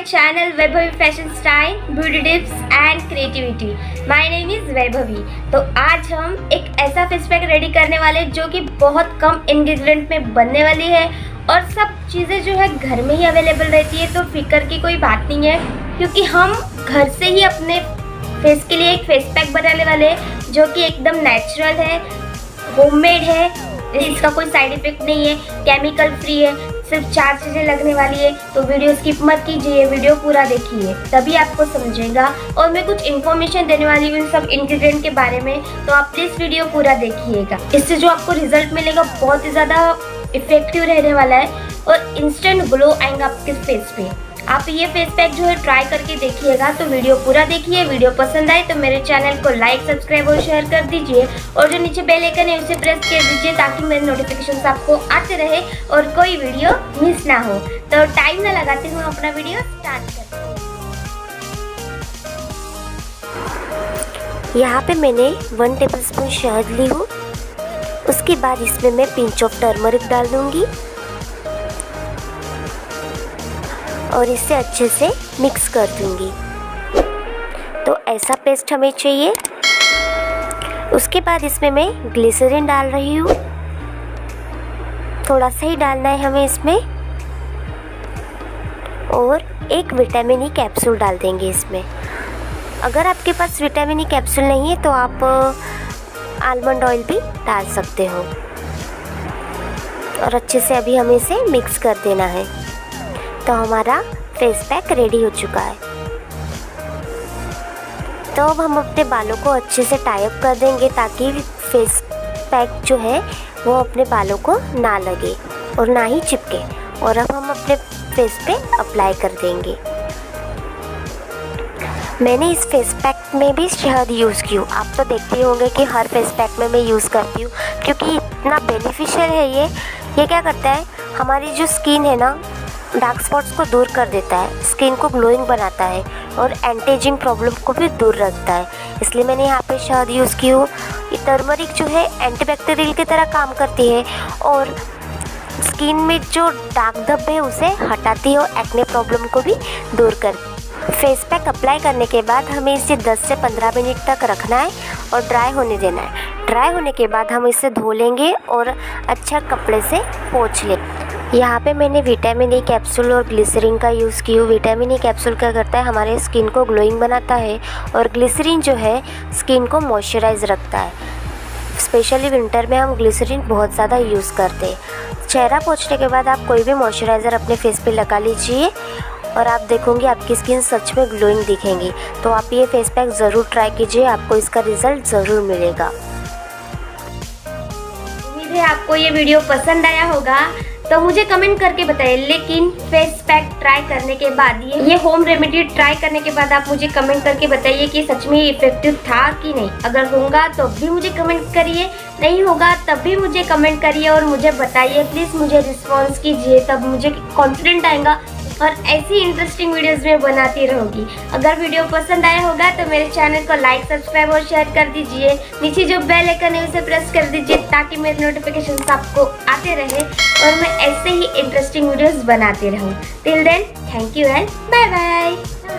my channel Vaibhavi Fashion Style, Beauty Tips and Creativity. My name is Vaibhavi. तो आज हम एक ऐसा फेस पैक रेडी करने वाले जो कि बहुत कम इंग्रेडिएंट में बनने वाली है और सब चीज़ें जो है घर में ही अवेलेबल रहती है, तो फिकर की कोई बात नहीं है क्योंकि हम घर से ही अपने फेस के लिए एक फेस पैक बनाने वाले हैं जो कि एकदम नेचुरल है, होममेड है, इसका कोई साइड इफेक्ट नहीं है, केमिकल फ्री है, सिर्फ 4 चीज़ें लगने वाली है। तो वीडियो स्किप मत कीजिए, वीडियो पूरा देखिए तभी आपको समझेगा और मैं कुछ इन्फॉर्मेशन देने वाली हूँ इन सब इंग्रेडिएंट के बारे में, तो आप प्लीज़ वीडियो पूरा देखिएगा। इससे जो आपको रिजल्ट मिलेगा बहुत ही ज़्यादा इफेक्टिव रहने वाला है और इंस्टेंट ग्लो आएगा आपके फेस पे। आप ये फेस पैक जो है ट्राई करके देखिएगा, तो वीडियो पूरा देखिए। वीडियो पसंद आए तो मेरे चैनल को लाइक, सब्सक्राइब और शेयर कर दीजिए और जो नीचे बेल आइकन है उसे प्रेस कर दीजिए ताकि मेरे नोटिफिकेशंस आपको आते रहे और कोई वीडियो मिस ना हो। तो टाइम ना लगाते हुए अपना वीडियो स्टार्ट करते हैं। यहाँ पे मैंने 1 टेबलस्पून शहद ली हूँ। उसके बाद इसमें मैं पिंच ऑफ टर्मरिक डाल दूँगी और इसे अच्छे से मिक्स कर दूंगी। तो ऐसा पेस्ट हमें चाहिए। उसके बाद इसमें मैं ग्लिसरीन डाल रही हूँ, थोड़ा सा ही डालना है हमें इसमें, और एक विटामिन ई कैप्सूल डाल देंगे इसमें। अगर आपके पास विटामिन ई कैप्सूल नहीं है तो आप आलमंड ऑयल भी डाल सकते हो। और अच्छे से अभी हमें इसे मिक्स कर देना है। तो हमारा फेस पैक रेडी हो चुका है। तो अब हम अपने बालों को अच्छे से टाई अप कर देंगे ताकि फेस पैक जो है वो अपने बालों को ना लगे और ना ही चिपके। और अब हम अपने फेस पे अप्लाई कर देंगे। मैंने इस फेस पैक में भी शहद यूज़ की हूँ। आप तो देखते होंगे कि हर फेस पैक में मैं यूज़ करती हूँ क्योंकि इतना बेनिफिशियल है ये। क्या करता है, हमारी जो स्किन है ना, डार्क स्पॉट्स को दूर कर देता है, स्किन को ग्लोइंग बनाता है और एंटीजिंग प्रॉब्लम को भी दूर रखता है। इसलिए मैंने यहाँ पे शहद यूज़ की हूँ। ये टर्मरिक जो है एंटीबैक्टीरियल की तरह काम करती है और स्किन में जो डार्क धब्बे है उसे हटाती है और एक्ने प्रॉब्लम को भी दूर करती है। फेस पैक अप्लाई करने के बाद हमें इसे 10 से 15 मिनट तक रखना है और ड्राई होने देना है। ड्राई होने के बाद हम इसे धो लेंगे और अच्छा कपड़े से पोंछ लेंगे। यहाँ पे मैंने विटामिन ई कैप्सूल और ग्लिसरीन का यूज़ की हूँ। विटामिन ई कैप्सूल क्या करता है, हमारे स्किन को ग्लोइंग बनाता है और ग्लिसरीन जो है स्किन को मॉइस्चराइज रखता है। स्पेशली विंटर में हम ग्लिसरीन बहुत ज़्यादा यूज़ करते हैं। चेहरा पोंछने के बाद आप कोई भी मॉइस्चराइज़र अपने फेस पे लगा लीजिए और आप देखोगे आपकी स्किन सच में ग्लोइंग दिखेगी। तो आप ये फेस पैक ज़रूर ट्राई कीजिए, आपको इसका रिजल्ट ज़रूर मिलेगा। उम्मीद है आपको ये वीडियो पसंद आया होगा, तो मुझे कमेंट करके बताइए। लेकिन फेस पैक ट्राई करने के बाद ये होम रेमेडी ट्राई करने के बाद आप मुझे कमेंट करके बताइए कि सच में इफेक्टिव था कि नहीं। अगर होगा तो भी मुझे कमेंट करिए, नहीं होगा तब भी मुझे कमेंट करिए और मुझे बताइए प्लीज़। मुझे रिस्पॉन्स कीजिए, तब मुझे कॉन्फिडेंट आएगा और ऐसी इंटरेस्टिंग वीडियोस में बनाती रहूँगी। अगर वीडियो पसंद आया होगा तो मेरे चैनल को लाइक, सब्सक्राइब और शेयर कर दीजिए। नीचे जो बेल आइकन है उसे प्रेस कर दीजिए ताकि मेरे नोटिफिकेशंस आपको आते रहे और मैं ऐसे ही इंटरेस्टिंग वीडियोस बनाती रहूँ। Till then, thank you and bye bye.